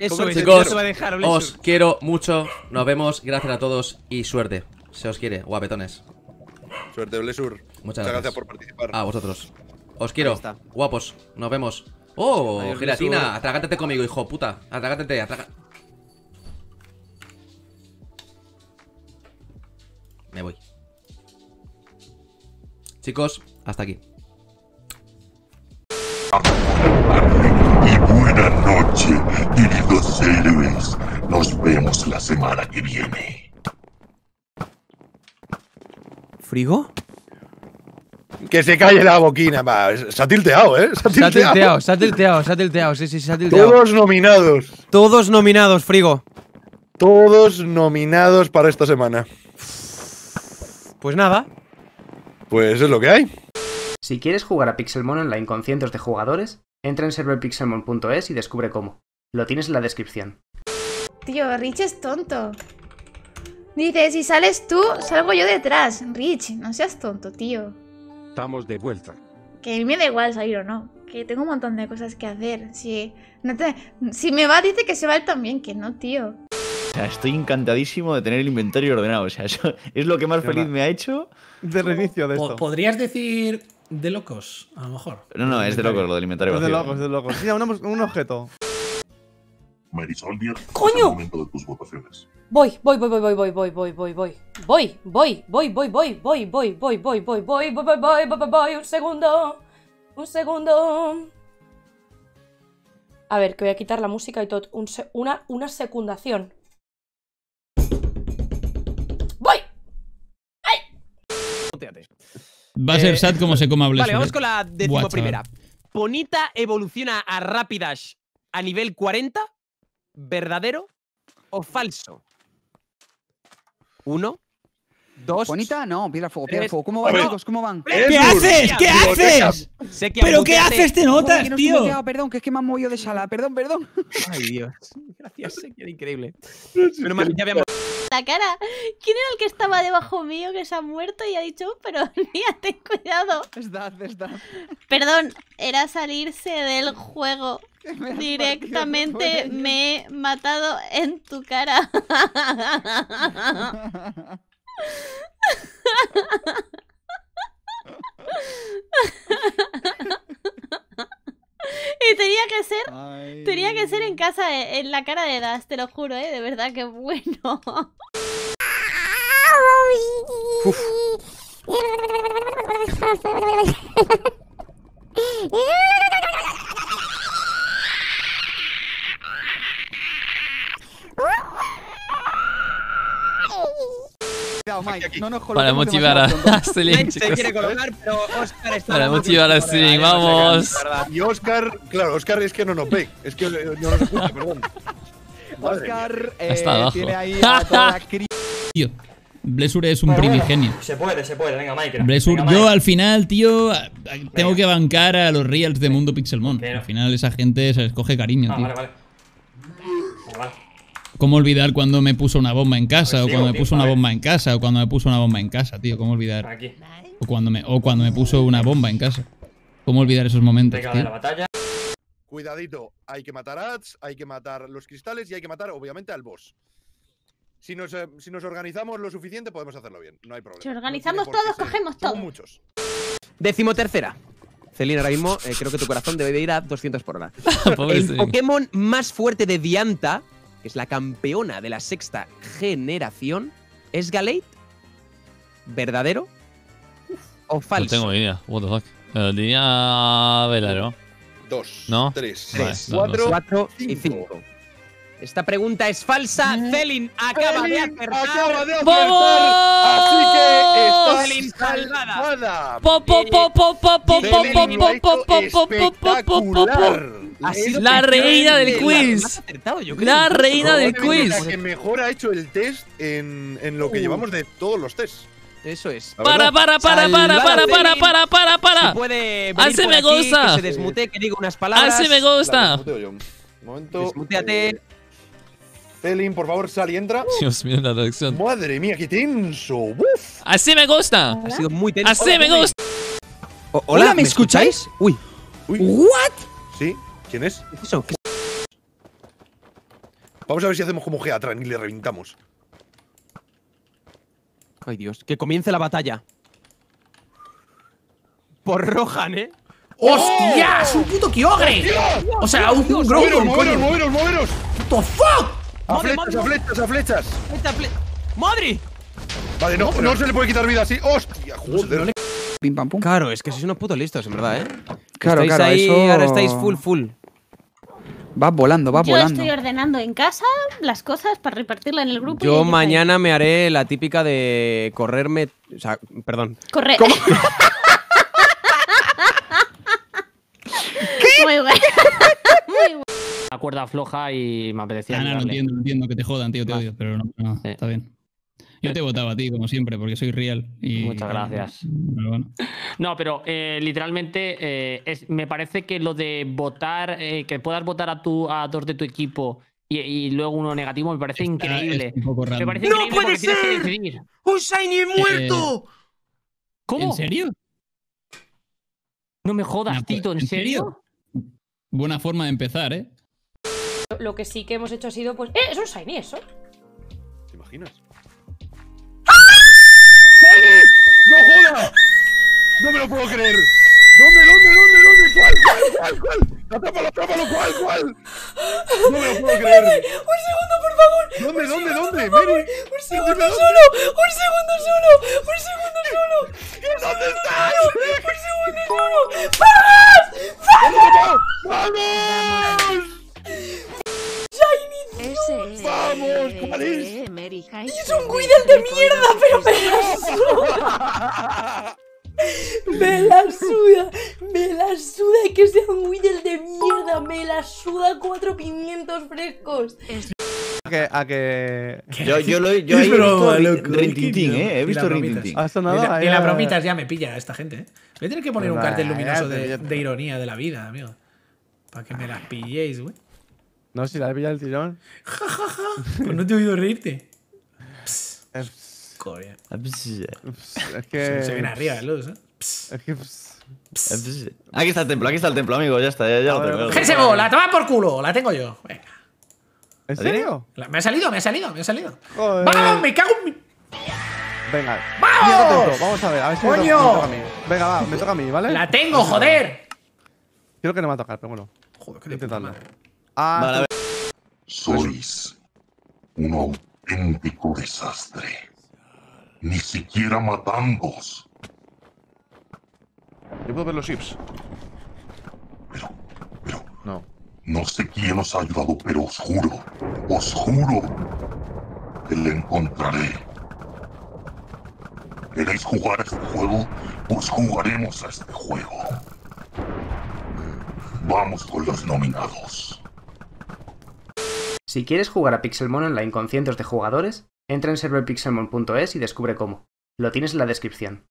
Eso es, chicos, eso va a dejar, os quiero mucho. Nos vemos, gracias a todos y suerte. Se os quiere, guapetones. Suerte, Blessur. Muchas gracias por participar. A vosotros. Os quiero, guapos. Nos vemos. Oh, adiós, gelatina. Blessur. Atragátate conmigo, hijo puta. Atragátate, Me voy. Chicos, hasta aquí. Y buena noche, queridos héroes. Nos vemos la semana que viene. ¿Frigo? Que se calle la boquina, va. Se ha tilteado, ¿eh? Se ha tilteado, sí, se ha tilteado. Todos nominados. Todos nominados, Frigo. Todos nominados para esta semana. Pues nada. Pues es lo que hay. Si quieres jugar a Pixelmon online con cientos de jugadores, entra en serverpixelmon.es y descubre cómo. Lo tienes en la descripción. Tío, Rich es tonto. Dice, si sales tú, salgo yo detrás. Rich, no seas tonto, tío. Estamos de vuelta. Que me da igual salir o no. Que tengo un montón de cosas que hacer. Si me va, dice que se va él también. Que no, tío. O sea, estoy encantadísimo de tener el inventario ordenado. O sea, eso es lo que más feliz me ha hecho. De reinicio de esto. ¿Podrías decir de locos, a lo mejor? No, no, es de locos lo del inventario. Es de locos, es de locos. Mira, un objeto. Marisol, ¡coño! Voy. Un segundo. A ver, que voy a quitar la música y todo. Una secundación. ¡Voy! ¡Ay! Va a ser sad como se coma Blessur. Vale, vamos con la decimoprimera. Ponita evoluciona a Rapidash a nivel 40. ¿Verdadero o falso? 1, 2. Bonita, no, piedra fuego. ¿Cómo van, chicos? ¿Cómo van? ¿Qué haces? ¿Qué haces? ¿Pero qué haces? Te notas, tío. Perdón, que es que me han movido de sala. Perdón. Ay, Dios. Gracias, era increíble. Pero más, ya habíamos... La cara. ¿Quién era el que estaba debajo mío que se ha muerto y ha dicho, pero mía, ten cuidado? Es Daz, es Daz. Perdón, era salirse del juego. Directamente me he matado en tu cara. Y tenía que ser en casa, en la cara de Daz, te lo juro, de verdad que bueno. Uf. Para motivar a Zeling, se quiere colocar, pero Oscar está... Para motivar a Zeling, vamos. Y Oscar, claro, Oscar es que no nos ve. Es que no nos escucha, perdón. Oscar tiene ahí a toda la cría. Tío, Blessur es un primigenio. Se puede, venga, Mikecrack. Blessur, yo al final, tío, tengo que bancar a los reals de Mundo Pixelmon. Al final esa gente se les coge cariño, tío. Vale. ¿Cómo olvidar cuando me puso una bomba en casa? Pues sí, o cuando me puso una bomba en casa, o cuando me puso una bomba en casa, tío. ¿Cómo olvidar? Aquí. O cuando me puso una bomba en casa. ¿Cómo olvidar esos momentos, tío? La cuidadito, hay que matar a Ads, hay que matar los cristales y hay que matar, obviamente, al boss. Si nos organizamos lo suficiente, podemos hacerlo bien. No hay problema. Si organizamos todos, cogemos todos. Muchos. 13ª. Zeling, ahora mismo creo que tu corazón debe de ir a 200 por hora. El Pokémon más fuerte de Diantha, que es la campeona de la 6ª generación, ¿es Galate? ¿Verdadero o falso? No tengo idea, what the fuck. Diría verdadero. 2, 3, 4 y 5. Esta pregunta es falsa. Zeling acaba de acertar. ¡Vamos! Así que está salvada. La reina del quiz. La reina del quiz. La que mejor ha hecho el test en lo que llevamos de todos los tests. Eso es. Para. Hace me gusta. Se desmute, que digo unas palabras. Hace me gusta. Desmuteate. Zeling, por favor, sal y entra. Dios mío, la reacción. Madre mía, qué tenso. Uf. Así me gusta. Ha sido muy tenso. Así me gusta. Hola, ¿me escucháis? Uy. ¿What? Sí. ¿Quién es? ¿Qué es eso? Vamos a ver si hacemos como Geatran y le reventamos. Ay, Dios. Que comience la batalla. Por Rohan, ¿eh? ¡Hostia! ¡Es un puto Kyogre! ¡Dios! O sea, un Groudon, coño. ¡Moveros, moveros! ¡What the fuck! ¡A flechas! ¡Madre! Vale, no, no se le puede quitar vida así. ¡Hostia! ¡Joder! Pim, pam, pum. Claro, es que sois unos putos listos, en verdad, ¿eh? Claro, estáis ahí, eso... ahora estáis full. Vas volando, vas volando. Yo estoy ordenando en casa las cosas para repartirla en el grupo. Yo mañana me haré la típica de correrme... O sea, perdón. Correr. ¿Cómo? ¿Qué? Muy bueno. Muy bueno. La cuerda floja y me apetecía... No entiendo que te jodan, tío, te odio, pero no, está bien. Yo te votaba a ti, como siempre, porque soy real. Y... Muchas gracias. Pero bueno. No, pero literalmente me parece que lo de votar, que puedas votar a dos de tu equipo y luego uno negativo, me parece increíble. Me parece ¡No increíble puede ser! ¡Un Shiny muerto! ¿Cómo? ¿En serio? No me jodas, Tito, ¿en serio? Buena forma de empezar, ¿eh? Lo que sí que hemos hecho ha sido, pues... ¡Es un Shiny eso! ¿Te imaginas? ¡No jodas! ¡No me lo puedo creer! ¿Dónde? ¿Cuál? ¡Atrápalo! ¿Cuál? ¡No me lo puedo creer! ¡Un segundo, por favor! ¿Dónde? ¡Mary! ¡Un segundo solo! ¿Dónde estás? ¡Un segundo solo! ¡Vamos! ¡Vamos! ¿Cuál es? ¡Es un Weedle de mierda! ¡Pero me la suda que sea un Weedle de mierda! ¡Me la suda 4 pimientos frescos! Yo he visto Rintintín, ¿eh? He visto Rintintín. Y las bromitas ya me pilla a esta gente, ¿eh? Voy a tener que poner un cartel luminoso de ironía de la vida, amigo. Para que me las pilléis, güey. No, si la he pillado el tirón. Pues no te he oído reírte. Corea. Es que... Se viene arriba de luz, ¿eh? Es que... Aquí está el templo, amigo. Ya está, ya lo tengo. ¡Gésego! ¡La toma por culo! La tengo yo. Venga. ¿En serio? Me ha salido. Joder. ¡Vamos! ¡Me cago en mi...! Venga. ¡Vamos! Vamos a ver. A ver si me toca a mí. Venga, va. Me toca a mí, ¿vale? ¡La tengo, joder! Creo que no me va a tocar, pero bueno. Joder, que intentarlo. Ah, sois un auténtico desastre. Ni siquiera matándoos. Yo puedo ver los chips. Pero. No. No sé quién os ha ayudado, pero os juro que le encontraré. ¿Queréis jugar a este juego? Pues jugaremos a este juego. Vamos con los nominados. Si quieres jugar a Pixelmon online con cientos de jugadores, entra en serverpixelmon.es y descubre cómo. Lo tienes en la descripción.